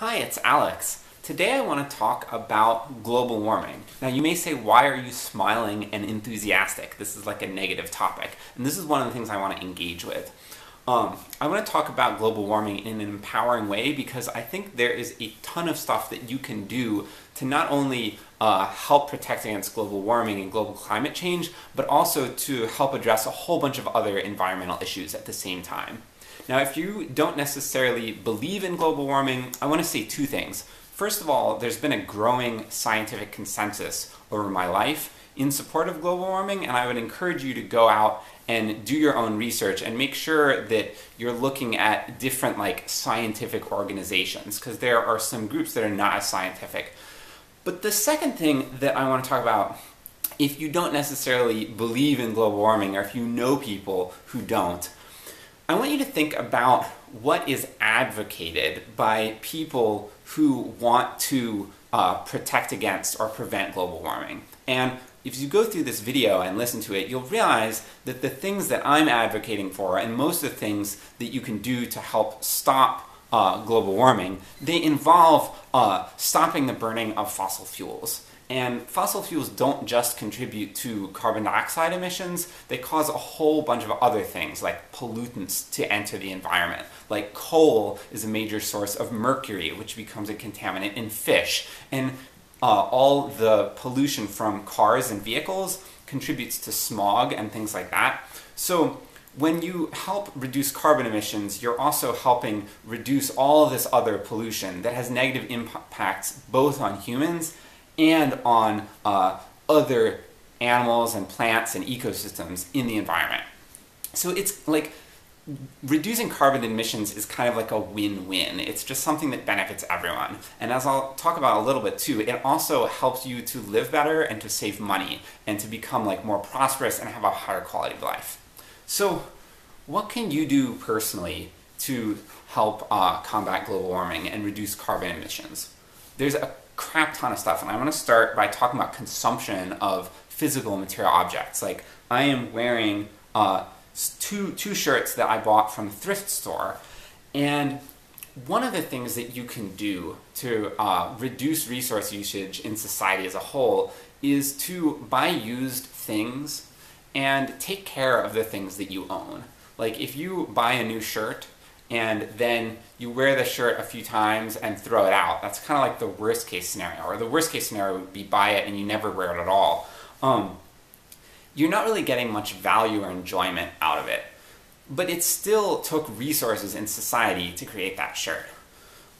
Hi, it's Alex. Today I want to talk about global warming. Now you may say, why are you smiling and enthusiastic? This is like a negative topic. And this is one of the things I want to engage with. I want to talk about global warming in an empowering way because I think there is a ton of stuff that you can do to not only help protect against global warming and global climate change, but also to help address a whole bunch of other environmental issues at the same time. Now, if you don't necessarily believe in global warming, I want to say two things. First of all, there's been a growing scientific consensus over my life in support of global warming, and I would encourage you to go out and do your own research and make sure that you're looking at different, like, scientific organizations, because there are some groups that are not as scientific. But the second thing that I want to talk about, if you don't necessarily believe in global warming, or if you know people who don't, I want you to think about what is advocated by people who want to protect against or prevent global warming. And if you go through this video and listen to it, you'll realize that the things that I'm advocating for, and most of the things that you can do to help stop global warming, they involve stopping the burning of fossil fuels. And fossil fuels don't just contribute to carbon dioxide emissions, they cause a whole bunch of other things, like pollutants to enter the environment. Like coal is a major source of mercury, which becomes a contaminant in fish. And all the pollution from cars and vehicles contributes to smog and things like that. So when you help reduce carbon emissions, you're also helping reduce all this other pollution that has negative impacts both on humans and on other animals and plants and ecosystems in the environment. So it's like, reducing carbon emissions is kind of like a win-win. It's just something that benefits everyone. And as I'll talk about a little bit too, it also helps you to live better and to save money and to become, like, more prosperous and have a higher quality of life. So what can you do personally to help combat global warming and reduce carbon emissions? There's a crap ton of stuff, and I want to start by talking about consumption of physical material objects. Like, I am wearing two shirts that I bought from the thrift store, and one of the things that you can do to reduce resource usage in society as a whole is to buy used things and take care of the things that you own. Like, if you buy a new shirt and then you wear the shirt a few times and throw it out, that's kind of like the worst case scenario, or the worst case scenario would be buy it and you never wear it at all. You're not really getting much value or enjoyment out of it, but it still took resources in society to create that shirt.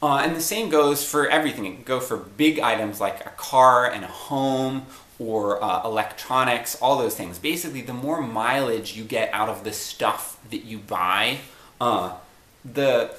And the same goes for everything. It can go for big items like a car and a home, or electronics, all those things. Basically, the more mileage you get out of the stuff that you buy, the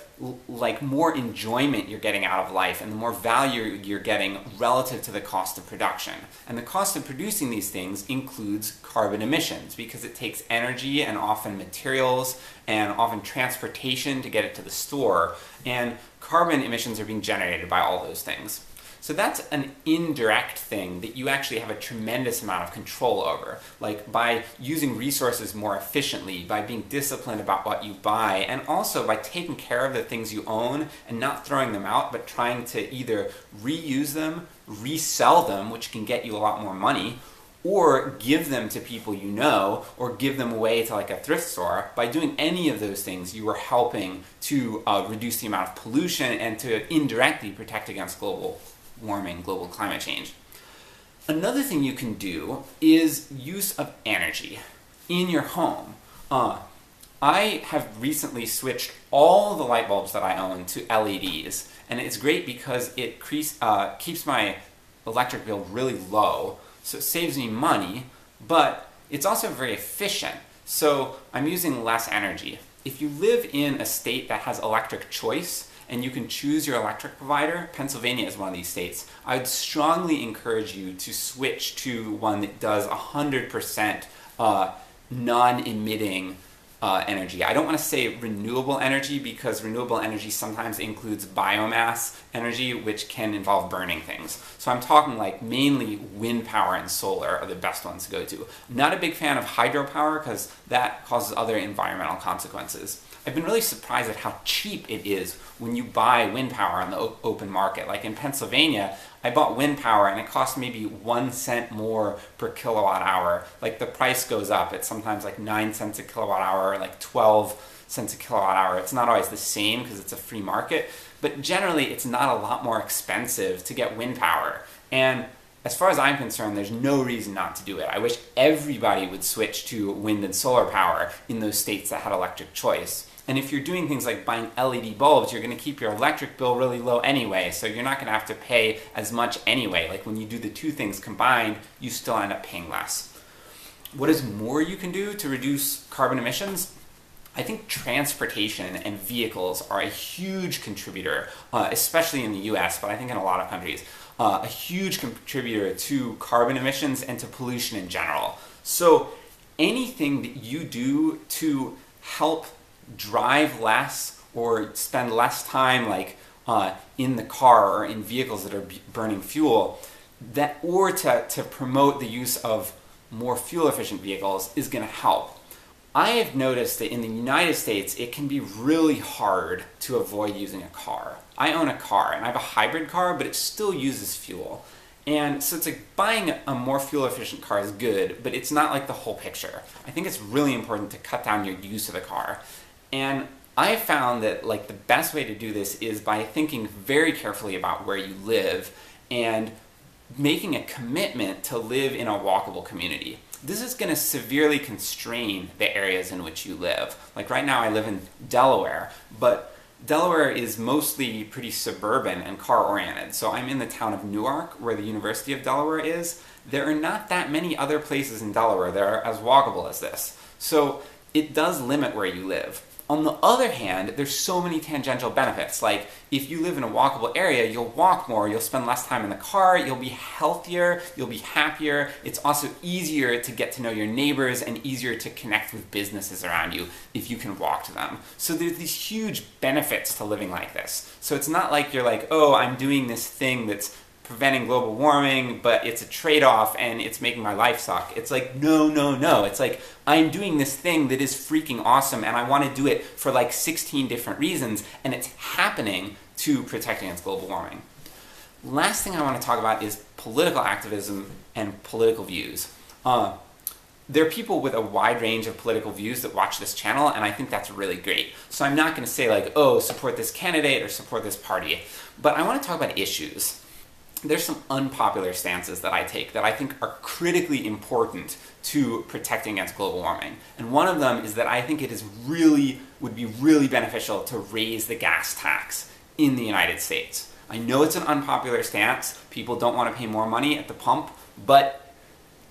more enjoyment you're getting out of life, and the more value you're getting relative to the cost of production. And the cost of producing these things includes carbon emissions, because it takes energy and often materials and often transportation to get it to the store, and carbon emissions are being generated by all those things. So that's an indirect thing that you actually have a tremendous amount of control over. Like, by using resources more efficiently, by being disciplined about what you buy, and also by taking care of the things you own and not throwing them out, but trying to either reuse them, resell them, which can get you a lot more money, or give them to people you know, or give them away to, like, a thrift store. By doing any of those things, you are helping to reduce the amount of pollution and to indirectly protect against global warming, global climate change. Another thing you can do is use of energy in your home. I have recently switched all the light bulbs that I own to LEDs, and it's great because it keeps my electric bill really low, so it saves me money, but it's also very efficient, so I'm using less energy. If you live in a state that has electric choice, and you can choose your electric provider, Pennsylvania is one of these states, I would strongly encourage you to switch to one that does 100% non-emitting energy. I don't want to say renewable energy, because renewable energy sometimes includes biomass energy, which can involve burning things. So I'm talking, like, mainly wind power and solar are the best ones to go to. I'm not a big fan of hydropower because that causes other environmental consequences. I've been really surprised at how cheap it is when you buy wind power on the open market. Like in Pennsylvania, I bought wind power and it cost maybe 1 cent more per kilowatt hour. Like the price goes up. It's sometimes like 9 cents a kilowatt hour, or like 12 cents a kilowatt hour. It's not always the same because it's a free market, but generally it's not a lot more expensive to get wind power. And as far as I'm concerned, there's no reason not to do it. I wish everybody would switch to wind and solar power in those states that had electric choice. And if you're doing things like buying LED bulbs, you're going to keep your electric bill really low anyway, so you're not going to have to pay as much anyway. Like when you do the two things combined, you still end up paying less. What is more you can do to reduce carbon emissions? I think transportation and vehicles are a huge contributor, especially in the US, but I think in a lot of countries, a huge contributor to carbon emissions and to pollution in general. So anything that you do to help drive less or spend less time like in the car or in vehicles that are burning fuel, that, or to promote the use of more fuel-efficient vehicles is going to help. I have noticed that in the United States, it can be really hard to avoid using a car. I own a car, and I have a hybrid car, but it still uses fuel. And so it's like buying a more fuel-efficient car is good, but it's not like the whole picture. I think it's really important to cut down your use of a car. And I have found that like the best way to do this is by thinking very carefully about where you live and making a commitment to live in a walkable community. This is going to severely constrain the areas in which you live. Like right now I live in Delaware, but Delaware is mostly pretty suburban and car-oriented. So I'm in the town of Newark, where the University of Delaware is. There are not that many other places in Delaware that are as walkable as this. So it does limit where you live. On the other hand, there's so many tangential benefits. Like if you live in a walkable area, you'll walk more, you'll spend less time in the car, you'll be healthier, you'll be happier. It's also easier to get to know your neighbors and easier to connect with businesses around you if you can walk to them. So there's these huge benefits to living like this. So it's not like you're like, oh, I'm doing this thing that's preventing global warming, but it's a trade-off and it's making my life suck. It's like, no, no, no. It's like, I'm doing this thing that is freaking awesome and I want to do it for like 16 different reasons, and it's happening to protect against global warming. Last thing I want to talk about is political activism and political views. There are people with a wide range of political views that watch this channel, and I think that's really great. So I'm not going to say like, oh, support this candidate or support this party, but I want to talk about issues. There's some unpopular stances that I take that I think are critically important to protecting against global warming. And one of them is that I think it is would be really beneficial to raise the gas tax in the United States. I know it's an unpopular stance. People don't want to pay more money at the pump, but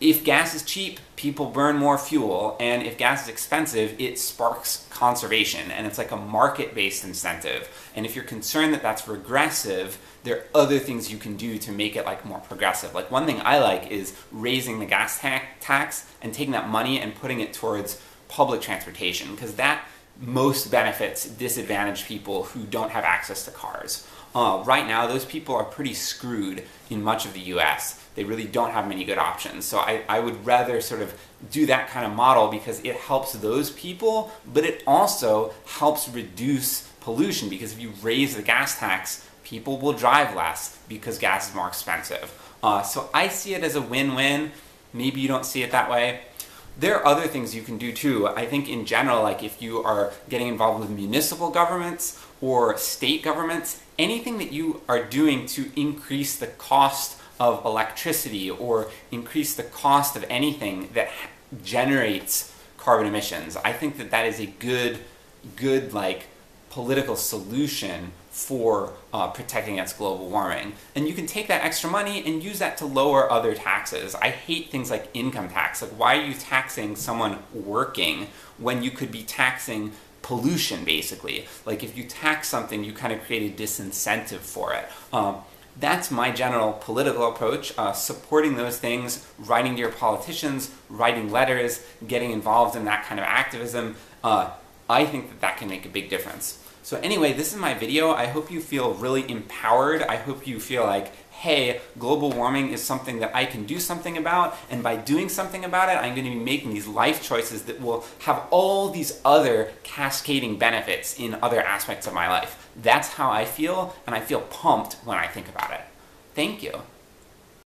if gas is cheap, people burn more fuel, and if gas is expensive, it sparks conservation, and it's like a market-based incentive. And if you're concerned that that's regressive, there are other things you can do to make it like more progressive. Like one thing I like is raising the gas tax and taking that money and putting it towards public transportation, because that most benefits disadvantaged people who don't have access to cars. Right now, those people are pretty screwed in much of the US. They really don't have many good options. So I would rather sort of do that kind of model because it helps those people, but it also helps reduce pollution, because if you raise the gas tax, people will drive less because gas is more expensive. So I see it as a win-win. Maybe you don't see it that way. There are other things you can do too. I think in general, like if you are getting involved with municipal governments or state governments, anything that you are doing to increase the cost of electricity or increase the cost of anything that generates carbon emissions, I think that that is a good like political solution for protecting against global warming. And you can take that extra money and use that to lower other taxes. I hate things like income tax. Like, why are you taxing someone working when you could be taxing pollution, basically? Like, if you tax something, you kind of create a disincentive for it. That's my general political approach, supporting those things, writing to your politicians, writing letters, getting involved in that kind of activism. I think that that can make a big difference. So anyway, this is my video. I hope you feel really empowered. I hope you feel like, hey, global warming is something that I can do something about, and by doing something about it, I'm going to be making these life choices that will have all these other cascading benefits in other aspects of my life. That's how I feel, and I feel pumped when I think about it. Thank you.